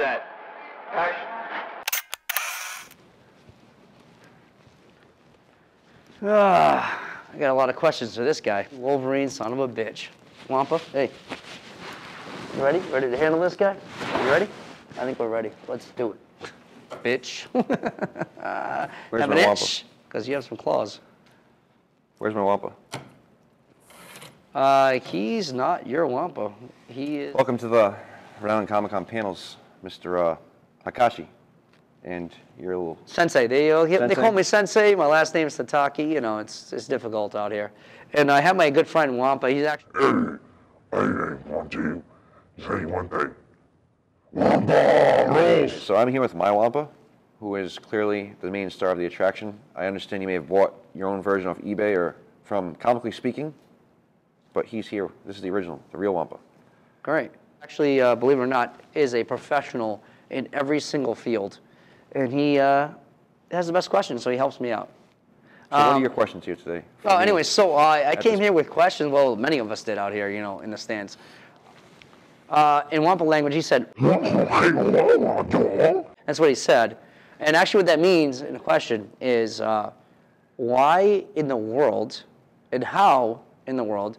set. Action. I got a lot of questions for this guy. Wolverine, son of a bitch. Wampa, hey. You ready? Ready to handle this guy? You ready? I think we're ready. Let's do it. Bitch. Where's my Wampa? Because you have some claws. Where's my Wampa? He's not your Wampa. He is... Welcome to the Rhode Island Comic-Con panels, Mr. Kakashi. And your little... Sensei. They call me Sensei. My last name's Hatake. You know, it's difficult out here. And I have my good friend Wampa. He's actually... Hey, I ain't want to say one thing. Wampa rules! So I'm here with my Wampa, who is clearly the main star of the attraction. I understand you may have bought your own version off eBay or from Comically Speaking, but he's here. This is the original, the real Wampa. Great. Actually, believe it or not, is a professional in every single field. And he has the best questions, so he helps me out. So what are your questions here today? Oh, anyway, so I came here with questions. Well, many of us did out here, you know, in the stands. In Wampa language, he said, that's what he said. And actually what that means in the question is, why in the world and how in the world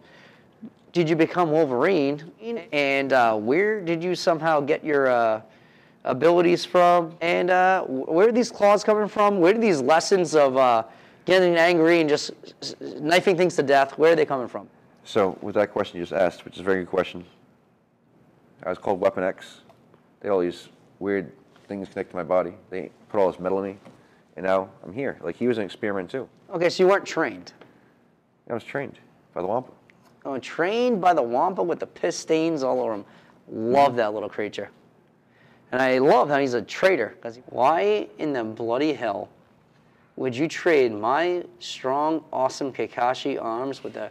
did you become Wolverine? And where did you somehow get your abilities from? And where are these claws coming from? Where do these lessons of getting angry and just knifing things to death, where are they coming from? So with that question you just asked, which is a very good question, I was called Weapon X. They had all these weird things connected to my body. They put all this metal in me, and now I'm here. Like, he was an experiment, too. Okay, so you weren't trained? I was trained by the Wampa. Oh, trained by the Wampa with the piss stains all over him. Love that little creature. And I love how he's a traitor. Why in the bloody hell would you trade my strong, awesome Kakashi arms with a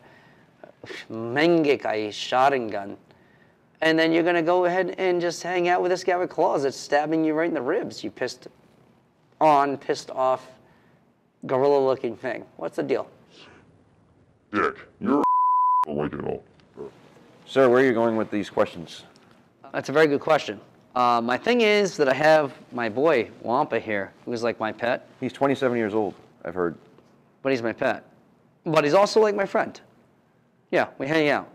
Mengekai Sharingan? And then you're going to go ahead and just hang out with this guy with claws that's stabbing you right in the ribs, you pissed off, gorilla-looking thing. What's the deal? Dick, you're a like it all. Sir, where are you going with these questions? That's a very good question. My thing is that I have my boy, Wampa, here, who's like my pet. He's 27 years old, I've heard. But he's my pet. But he's also like my friend. Yeah, we hang out.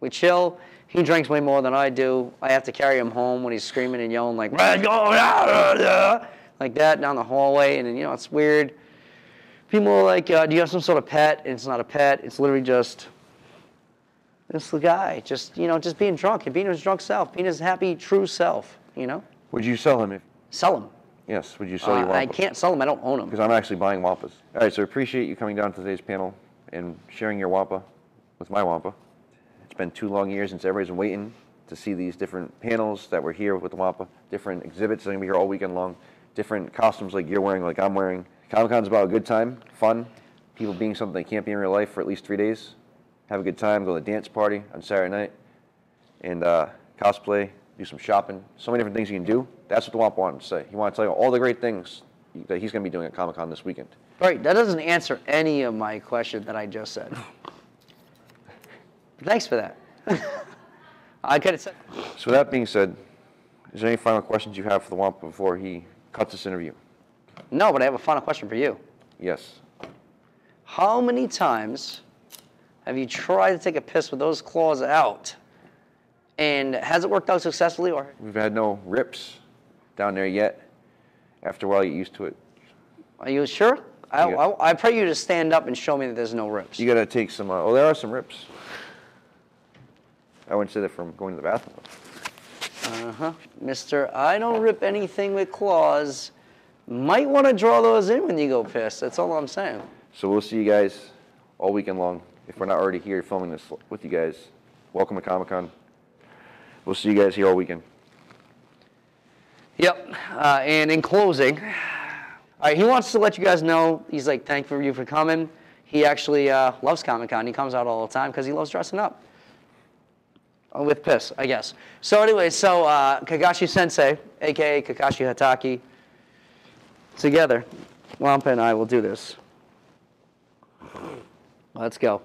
We chill. He drinks way more than I do. I have to carry him home when he's screaming and yelling like, like that down the hallway. And then, you know, it's weird. People are like, do you have some sort of pet? And it's not a pet. It's literally just, it's the guy. Just, you know, just being drunk and being his drunk self, being his happy, true self, you know? Would you sell him? Sell him? Yes. Would you sell your Wampa? I can't sell him. I don't own him. Because I'm actually buying Wampas. All right, so I appreciate you coming down to today's panel and sharing your Wampa with my Wampa. It's been 2 long years since everybody's been waiting to see these different panels that were here with the Wampa, different exhibits that are going to be here all weekend long, different costumes like you're wearing, like I'm wearing. Comic-Con's about a good time, fun, people being something they can't be in real life for at least 3 days. Have a good time, go to the dance party on Saturday night, and cosplay, do some shopping, so many different things you can do. That's what the Wampa wanted to say. He wanted to tell you all the great things that he's going to be doing at Comic-Con this weekend. Right, that doesn't answer any of my question that I just said. Thanks for that. I could have said. So with that being said, is there any final questions you have for the Wampa before he cuts this interview? No, but I have a final question for you. Yes. How many times have you tried to take a piss with those claws out? And has it worked out successfully? Or we've had no rips down there yet. After a while, you get used to it. Are you sure? I pray you to stand up and show me that there's no rips. You got to take some, oh, there are some rips. I wouldn't say that from going to the bathroom. Uh-huh. Mister, I don't rip anything with claws. Might want to draw those in when you go piss. That's all I'm saying. So we'll see you guys all weekend long. If we're not already here filming this with you guys, welcome to Comic-Con. We'll see you guys here all weekend. Yep. And in closing, all right, he wants to let you guys know, he's like, thank you for coming. He actually loves Comic-Con. He comes out all the time because he loves dressing up. With piss, I guess. So anyway, so Kakashi Sensei, a.k.a. Kakashi Hatake, together, Wampa and I will do this. Let's go.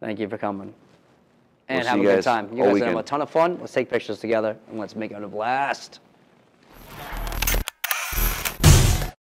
Thank you for coming. and have a good time. You guys have a ton of fun. Let's take pictures together and let's make it a blast.